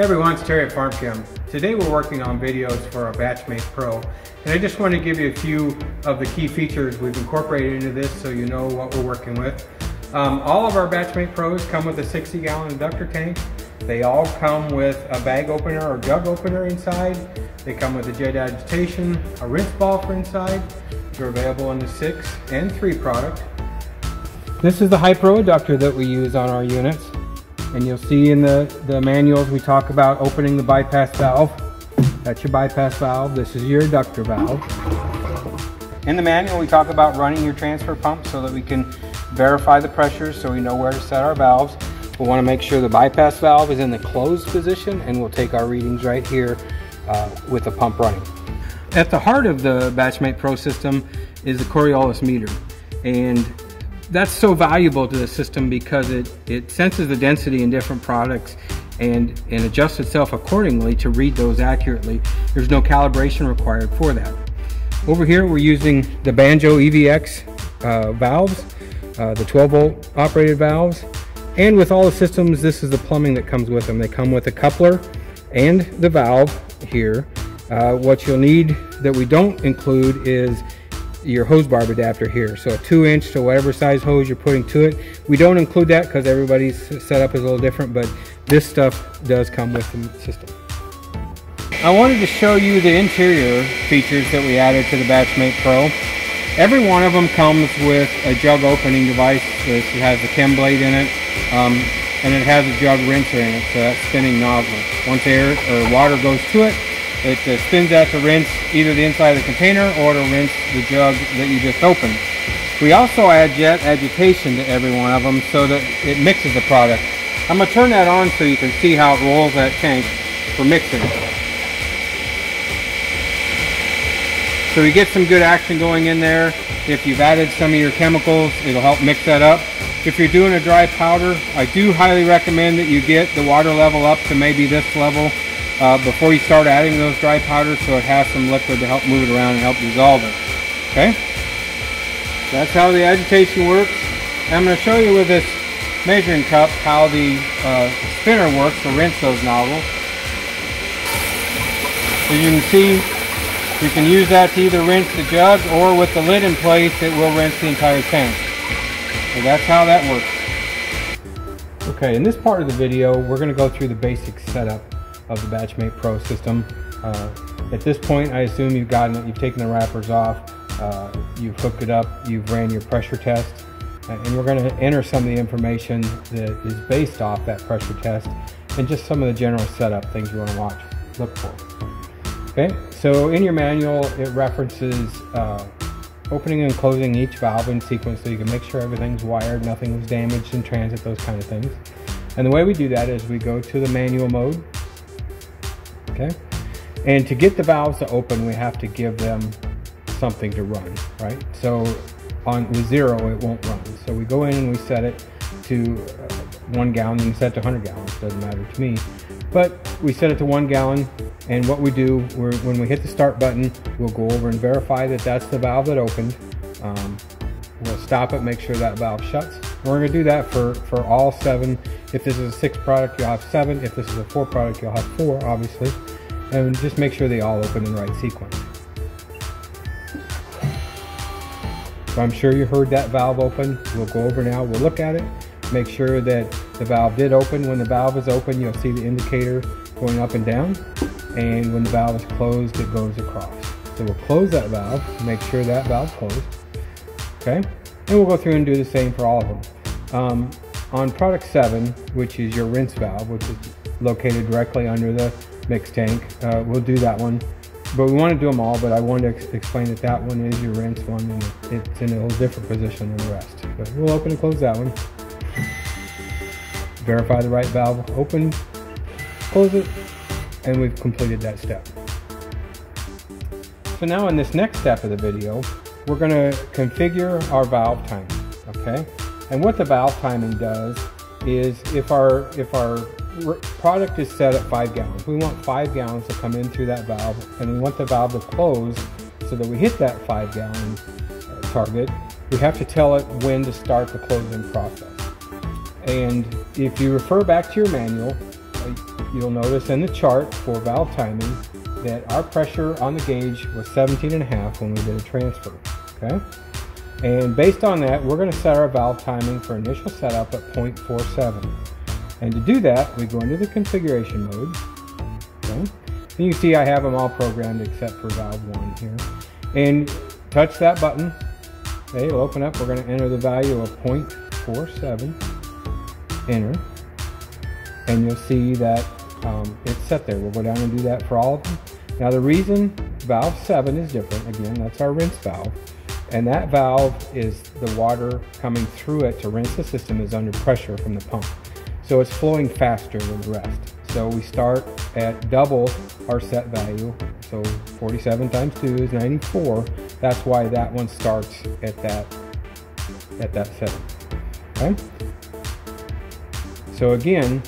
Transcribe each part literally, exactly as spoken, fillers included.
Hey everyone, it's Terry at FarmChem. Today we're working on videos for our BatchMate Pro, and I just want to give you a few of the key features we've incorporated into this so you know what we're working with. Um, all of our BatchMate Pros come with a sixty gallon inductor tank. They all come with a bag opener or jug opener inside. They come with a jet agitation, a rinse ball for inside. They're available in the six and three product. This is the Hypro adductor that we use on our units. And you'll see in the, the manuals we talk about opening the bypass valve. That's your bypass valve. This is your adductor valve. In the manual we talk about running your transfer pump so that we can verify the pressures so we know where to set our valves. We'll want to make sure the bypass valve is in the closed position, and we'll take our readings right here uh, with the pump running. At the heart of the BatchMate Pro system is the Coriolis meter. And that's so valuable to the system because it, it senses the density in different products and, and adjusts itself accordingly to read those accurately. There's no calibration required for that. Over here we're using the Banjo E V X uh, valves, uh, the twelve volt operated valves, and with all the systems this is the plumbing that comes with them. They come with a coupler and the valve here. Uh, what you'll need that we don't include is your hose barb adapter here, so a two inch to whatever size hose you're putting to it. We don't include that because everybody's setup is a little different, but this stuff does come with the system. I wanted to show you the interior features that we added to the BatchMate Pro. Every one of them comes with a jug opening device. This has a chem blade in it, um, and it has a jug rinser in it, so that's spinning nozzle. Once air or water goes to it, it uh, spins out to rinse either the inside of the container or to rinse the jug that you just opened. We also add jet agitation to every one of them so that it mixes the product. I'm going to turn that on so you can see how it rolls that tank for mixing. So we get some good action going in there. If you've added some of your chemicals, it'll help mix that up. If you're doing a dry powder, I do highly recommend that you get the water level up to maybe this level Uh, before you start adding those dry powders, so it has some liquid to help move it around and help dissolve it. Okay, that's how the agitation works. And I'm going to show you with this measuring cup how the uh, spinner works to rinse those nozzles. As you can see, you can use that to either rinse the jug, or with the lid in place it will rinse the entire tank. So that's how that works. Okay, in this part of the video we're going to go through the basic setup of the BatchMate Pro system. Uh, at this point, I assume you've gotten it, you've taken the wrappers off, uh, you've hooked it up, you've ran your pressure test, and we're gonna enter some of the information that is based off that pressure test and just some of the general setup things you wanna watch, look for. Okay, so in your manual, it references uh, opening and closing each valve in sequence so you can make sure everything's wired, nothing was damaged in transit, those kind of things. And the way we do that is we go to the manual mode. Okay. And to get the valves to open, we have to give them something to run, right? So on with zero, it won't run. So we go in and we set it to uh, one gallon. You can set it to one hundred gallons, doesn't matter to me. But we set it to one gallon, and what we do, we're, when we hit the start button, we'll go over and verify that that's the valve that opened. Um, we'll stop it, make sure that valve shuts. And we're gonna do that for, for all seven. If this is a six product, you'll have seven. If this is a four product, you'll have four, obviously. And just make sure they all open in the right sequence. So I'm sure you heard that valve open. We'll go over now, we'll look at it, make sure that the valve did open. When the valve is open, you'll see the indicator going up and down. And when the valve is closed, it goes across. So we'll close that valve, make sure that valve's closed. Okay, and we'll go through and do the same for all of them. Um, on product seven, which is your rinse valve, which is located directly under the mix tank, uh, we'll do that one. But we want to do them all, but I wanted to ex explain that that one is your rinse one, and it's in a little different position than the rest. But we'll open and close that one. Verify the right valve, open, close it, and we've completed that step. So now in this next step of the video, we're going to configure our valve timing, okay? And what the valve timing does is if our, if our product is set at five gallons, we want five gallons to come in through that valve, and we want the valve to close so that we hit that five gallon target. We have to tell it when to start the closing process. And if you refer back to your manual, you'll notice in the chart for valve timing that our pressure on the gauge was seventeen and a half when we did a transfer, okay? And based on that, we're going to set our valve timing for initial setup at zero point four seven. And to do that, we go into the configuration mode, okay? And you can see I have them all programmed except for valve one here. And touch that button, okay, it'll open up. We're going to enter the value of zero point four seven, enter, and you'll see that um, it's set there. We'll go down and do that for all of them. Now the reason valve seven is different, again, that's our rinse valve. And that valve is the water coming through it to rinse the system is under pressure from the pump. So it's flowing faster than the rest. So we start at double our set value. So forty-seven times two is ninety-four. That's why that one starts at that, at that setting, okay? So again,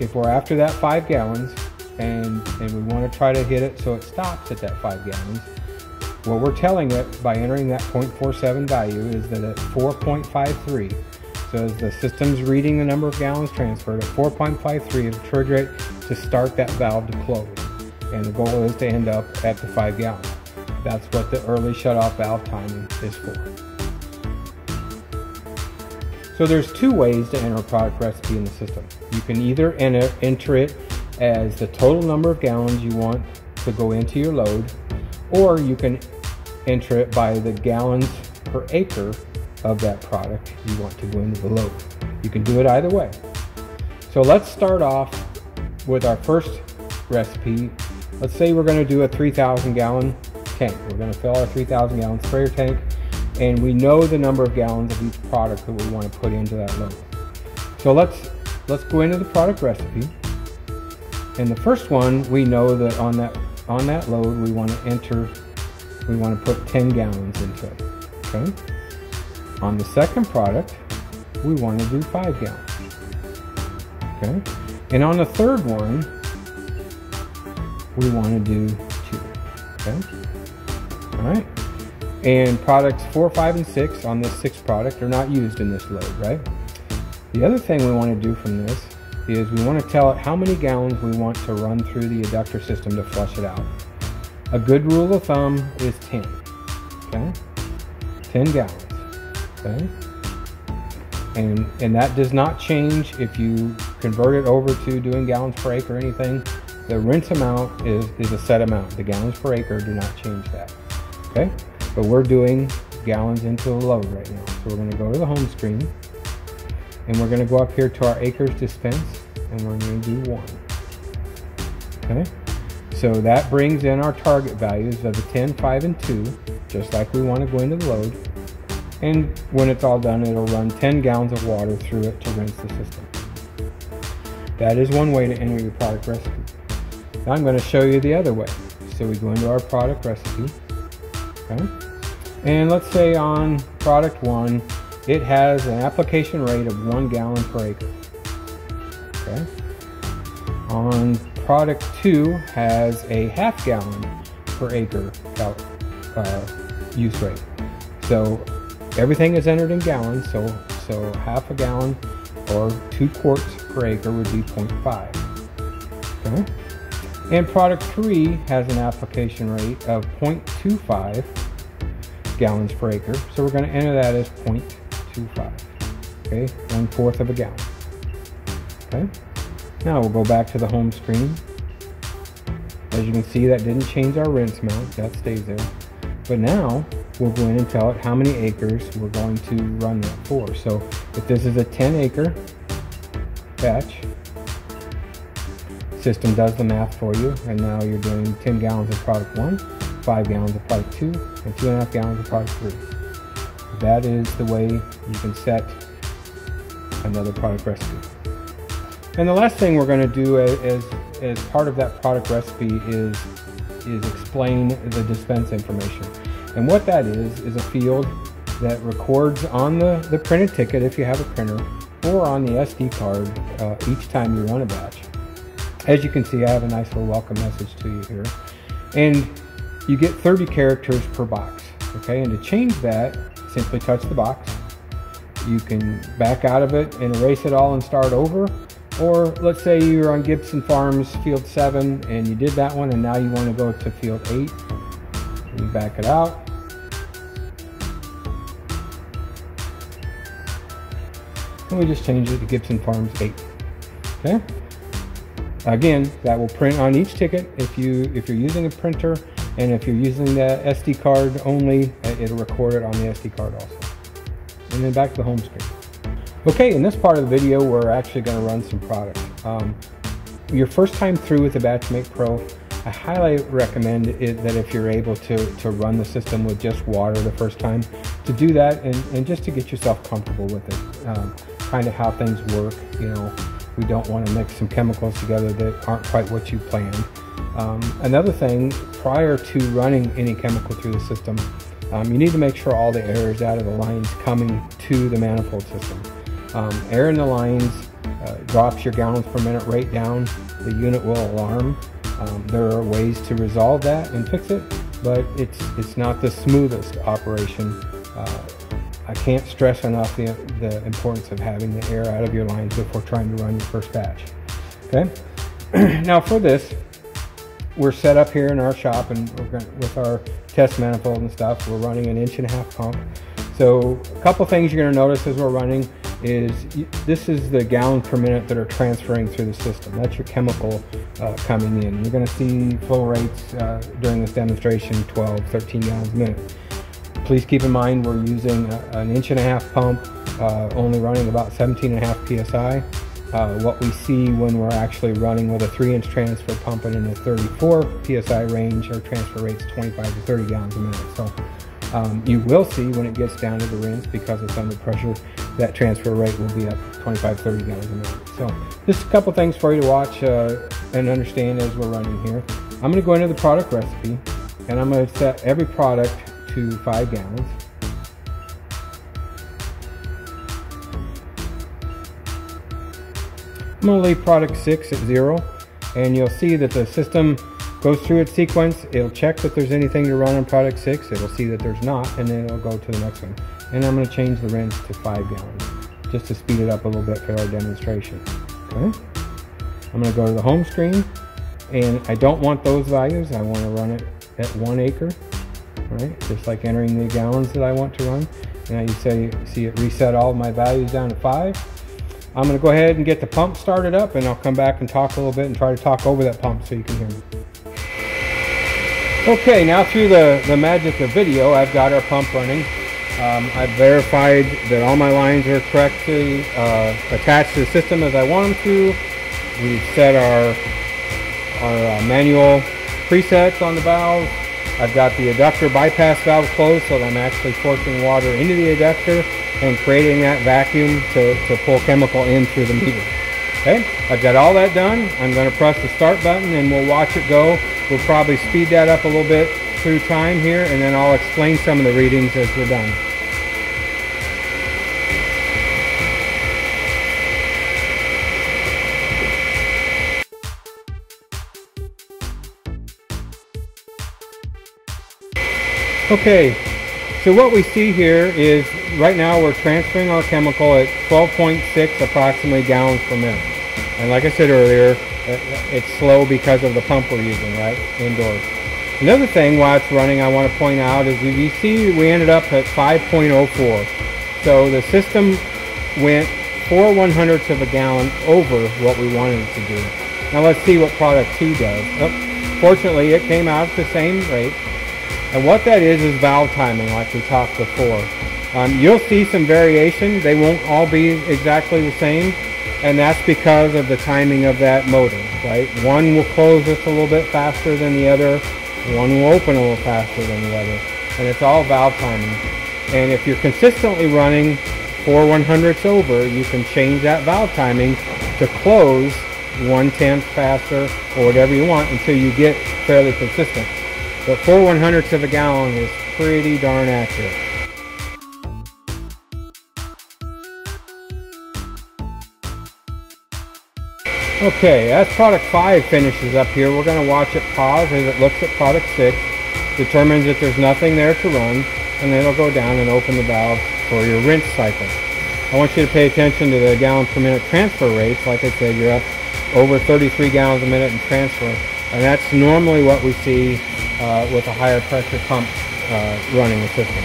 if we're after that five gallons and, and we wanna try to hit it so it stops at that five gallons, what we're telling it by entering that zero point four seven value is that at four point five three, so as the system's reading the number of gallons transferred, at four point five three it'll trigger it to start that valve to close. And the goal is to end up at the five gallon. That's what the early shutoff valve timing is for. So there's two ways to enter a product recipe in the system. You can either enter, enter it as the total number of gallons you want to go into your load, or you can enter it by the gallons per acre of that product you want to go into the load. You can do it either way. So let's start off with our first recipe. Let's say we're going to do a three thousand gallon tank. We're going to fill our three thousand gallon sprayer tank, and we know the number of gallons of each product that we want to put into that load. So let's let's go into the product recipe. And the first one, we know that on that on that load we want to enter, we want to put ten gallons into it, okay? On the second product, we want to do five gallons, okay? And on the third one, we want to do two, okay? All right, and products four, five, and six on this sixth product are not used in this load, right? The other thing we want to do from this is we want to tell it how many gallons we want to run through the adductor system to flush it out. A good rule of thumb is ten, okay? ten gallons, okay? And, and that does not change if you convert it over to doing gallons per acre or anything. The rinse amount is, is a set amount. The gallons per acre do not change that, okay? But we're doing gallons into a load right now. So we're gonna go to the home screen, and we're gonna go up here to our acres dispense, and we're gonna do one, okay? So that brings in our target values of the ten, five, and two, just like we wanna go into the load. And when it's all done, it'll run ten gallons of water through it to rinse the system. That is one way to enter your product recipe. Now I'm gonna show you the other way. So we go into our product recipe, okay? And let's say on product one, it has an application rate of one gallon per acre, okay? On product two has a half gallon per acre uh, use rate. So everything is entered in gallons, so, so half a gallon or two quarts per acre would be zero point five, okay? And product three has an application rate of zero point two five gallons per acre, so we're gonna enter that as zero point two five, okay, one fourth of a gallon, okay? Now we'll go back to the home screen. As you can see, that didn't change our rinse amount, that stays there. But now we'll go in and tell it how many acres we're going to run that for. So if this is a ten acre batch, system does the math for you, and now you're doing ten gallons of product one, five gallons of product two, and two and a half gallons of product three. That is the way you can set another product recipe. And the last thing we're going to do as, as part of that product recipe is, is explain the dispense information. And what that is, is a field that records on the, the printed ticket, if you have a printer, or on the S D card uh, each time you run a batch. As you can see, I have a nice little welcome message to you here. And you get thirty characters per box, okay? And to change that, simply touch the box. You can back out of it and erase it all and start over, Or let's say you're on Gibson Farms field seven and you did that one and now you want to go to field eight. You back it out. And we just change it to Gibson Farms eight. Okay. Again, that will print on each ticket if you if you're using a printer, and if you're using the S D card only, it'll record it on the S D card also. And then back to the home screen. Okay, in this part of the video, we're actually going to run some products. Um, your first time through with the BatchMate Pro, I highly recommend it that if you're able to to run the system with just water the first time, to do that and, and just to get yourself comfortable with it, um, kind of how things work, you know. We don't want to mix some chemicals together that aren't quite what you planned. Um, another thing, prior to running any chemical through the system, um, you need to make sure all the air is out of the lines coming to the manifold system. Um, air in the lines uh, drops your gallons per minute rate down. The unit will alarm. Um, there are ways to resolve that and fix it, but it's, it's not the smoothest operation. Uh, I can't stress enough the, the importance of having the air out of your lines before trying to run your first batch. Okay. Now for this, we're set up here in our shop, and we're gonna, with our test manifold and stuff, we're running an inch and a half pump. So a couple things you're going to notice as we're running is this is the gallon per minute that are transferring through the system. That's your chemical uh, coming in. You're going to see flow rates uh, during this demonstration, twelve, thirteen gallons a minute. Please keep in mind we're using an inch and a half pump, uh, only running about seventeen and a half P S I. Uh, what we see when we're actually running with a three inch transfer pumping in the thirty-four P S I range, our transfer rate's twenty-five to thirty gallons a minute. So um, you will see when it gets down to the rinse, because it's under pressure, that transfer rate will be up twenty-five, thirty gallons a minute. So just a couple things for you to watch uh, and understand as we're running here. I'm gonna go into the product recipe, and I'm gonna set every product to five gallons. I'm going to leave product six at zero, and you'll see that the system goes through its sequence. It'll check that there's anything to run on product six. It'll see that there's not, and then it'll go to the next one. And I'm going to change the rinse to five gallons just to speed it up a little bit for our demonstration. Okay. I'm going to go to the home screen, and I don't want those values. I want to run it at one acre. Right, just like entering the gallons that I want to run. Now you say, see it reset all my values down to five. I'm going to go ahead and get the pump started up, and I'll come back and talk a little bit and try to talk over that pump so you can hear me. Okay, now through the, the magic of video, I've got our pump running. Um, I've verified that all my lines are correctly uh, attached to the system as I want them to. We've set our, our uh, manual presets on the valves. I've got the adductor bypass valve closed, so that I'm actually forcing water into the adductor and creating that vacuum to, to pull chemical in through the meter. Okay, I've got all that done. I'm going to press the start button, and we'll watch it go. We'll probably speed that up a little bit through time here, and then I'll explain some of the readings as we're done. Okay, so what we see here is right now we're transferring our chemical at twelve point six approximately gallons per minute. And like I said earlier, it's slow because of the pump we're using, right, indoors. Another thing while it's running I want to point out is you see we ended up at five point oh four. So the system went four one hundredths of a gallon over what we wanted it to do. Now let's see what product two does. Oh, fortunately it came out at the same rate. And what that is is valve timing, like we talked before. Um, you'll see some variation. They won't all be exactly the same, and that's because of the timing of that motor, right? One will close just a little bit faster than the other. One will open a little faster than the other. And it's all valve timing. And if you're consistently running four one hundredths over, you can change that valve timing to close one tenth faster or whatever you want until you get fairly consistent. But four one hundredths of a gallon is pretty darn accurate. Okay, as product five finishes up here, we're going to watch it pause as it looks at product six, determines that there's nothing there to run, and then it'll go down and open the valve for your rinse cycle. I want you to pay attention to the gallons per minute transfer rates. Like I said, you're up over thirty-three gallons a minute in transfer, and that's normally what we see uh, with a higher pressure pump uh, running the system.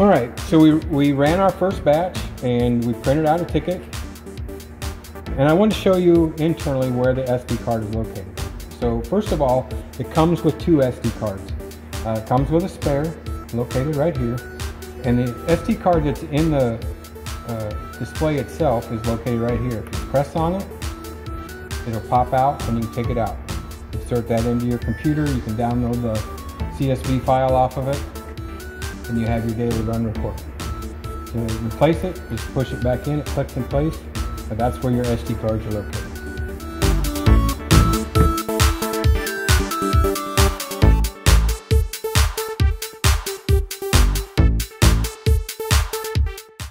All right, so we, we ran our first batch and we printed out a ticket. And I want to show you internally where the S D card is located. So first of all, it comes with two S D cards. Uh, it comes with a spare located right here. And the S D card that's in the uh, display itself is located right here. If you press on it, it'll pop out and you can take it out. Insert that into your computer. You can download the C S V file off of it, and you have your daily run report. To replace it, just push it back in. It clicks in place, but that's where your S D cards are located.